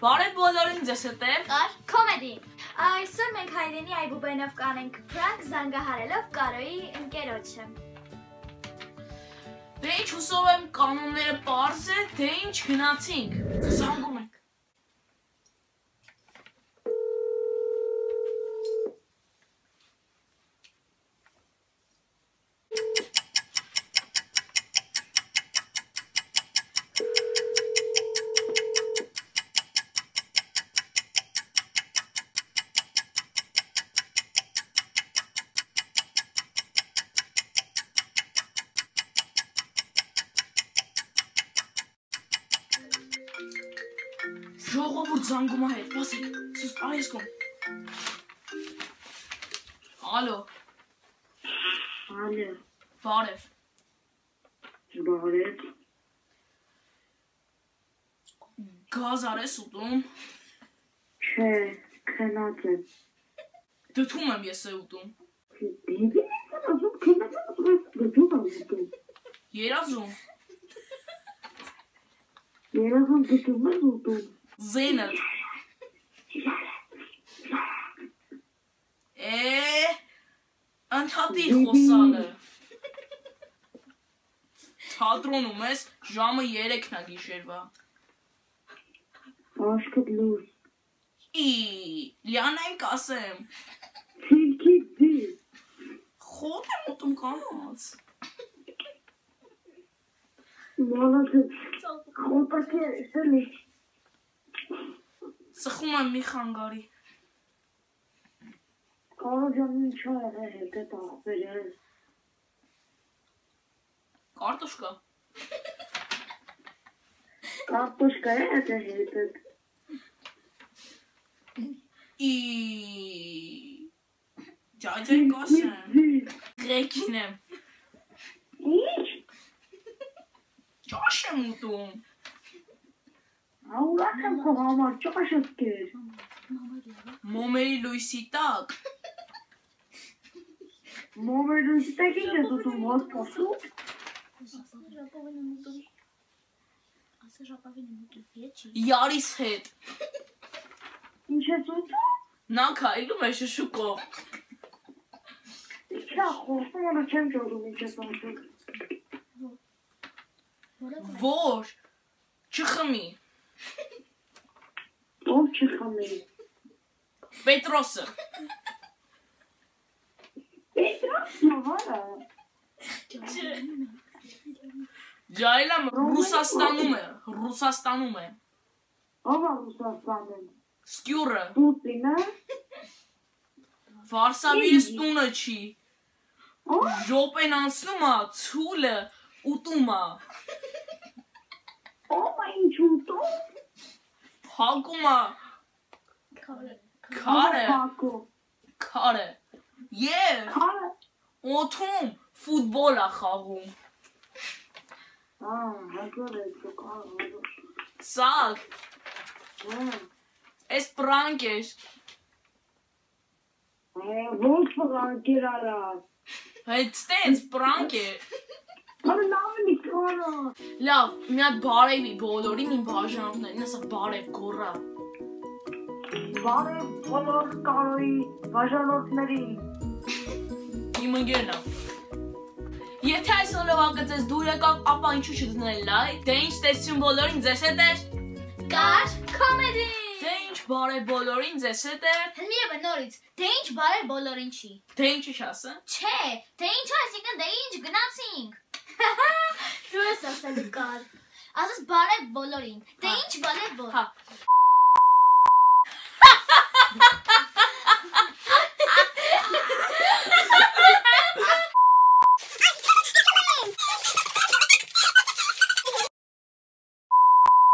Բարև բոլորին, ձեզ հետ է Car Comedy. Այսօր մենք Հայլենի Այբուբենով կանենք prank զանգահարելով Կարոյի ընկերոջը. Դե ինչ հուսով եմ կանոնները պարզ է, դե ինչ գնացինք, զանգում ենք. Ժողովուրդ զանգում է հետ, պասեք, սուս այս կոմ. Ալո. Ալո. Բարև. Բարև. Գազ արես ուտում? Չէ, քնած եմ. Դդում եմ ես է ուտում. Երազում. Երազում դդում եմ ուտում. Zeynep. Ընդհատի խոսալը. Թատրոնում ես, ժամը 3-ն է գիշերվա. Աշկդ լուրջ. Ի, լյանայք ասեմ. Քիքի դի. Խոտ եմ ուտում կանած. Մոլոտ. Խոպակի սելի. Սխում եմ մի խանգարի Կարոջան ինչա է հետ է տաղբեր է Կարտոշկա Կարտոշկա է հետ է հետ է Ջաջենք ասեմ Հեքին եմ Ինչ? Ճաշ եմ ուտում Աուրակ եմ քո համար ճաշս կեր Մոմերի լույսի տակ Մոմերի լույսի տակ ինչ ես ուտում ոսկասուտ Ասե ժապավին եմ ուտում վեջի Յարիս հետ Ինչ ես ուտում? Նա քայլում է շշուկով Չա խոսում արա չեմ ճորում ինչ ես ուտում Որ չխմի Ով չխամել Պետրոսը Պետրոսը հարա Ջայլամ Ռուսաստանում է Ովա Ռուսաստանում Սկյուրը Պուտինը Վարսավիրս տունը չի Ժոպեն անցնում է Ցուլը ուտում է Ովա ինչ ուտում Հակումա Քարը Եվ Օթում ֆուտբոլ է խաղում Սակ Ես պրանկ ես Ոչ պրանկ էր արա Հետ ստենց պրանկ էր Լավ, մի հատ բարևի բոլորի մի բաժանորդներին, ասա բարև գորա Բարև բոլոր Կարոյի բաժանորդներին Իմ ընկերն է Եթե այս հոլովակը ձեզ դուր եկավ, ապա ինչու չդնել լայք Դե ինչ տեսություն բոլորին ձեզ հետ էր Car Comedy Դե ինչ բարև բոլորին ձեզ հետ էր Հնիրը նորից, դե ինչ բարև բոլորին չի Դե ինչ ինչ ասա Չէ, դե ինչ այսինքն, դե ինչ գնացինք Դու ես ասել կար, ասես բարև բոլորին, դե ինչ բարև բոլ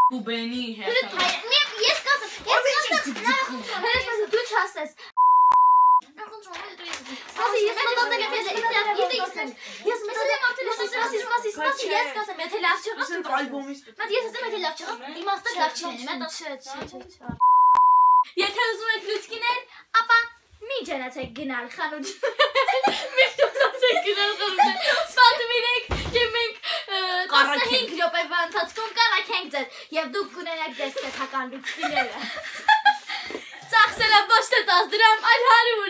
Բուբենի հետ Ես կասեմ, դու չասես Եթե ուզում եք լուցկիներ, ապա մի ջանացեք գնալ խանութ Մի ջանացեք գնալ խանութ Սատմիրեք, կեմ մենք 25 րոպե ընթացքում կանանք ձեզ եւ դուք կունենաք ձեզ սեփական լուքսները ծախսելը ոչ թե 10 դրամ այլ 100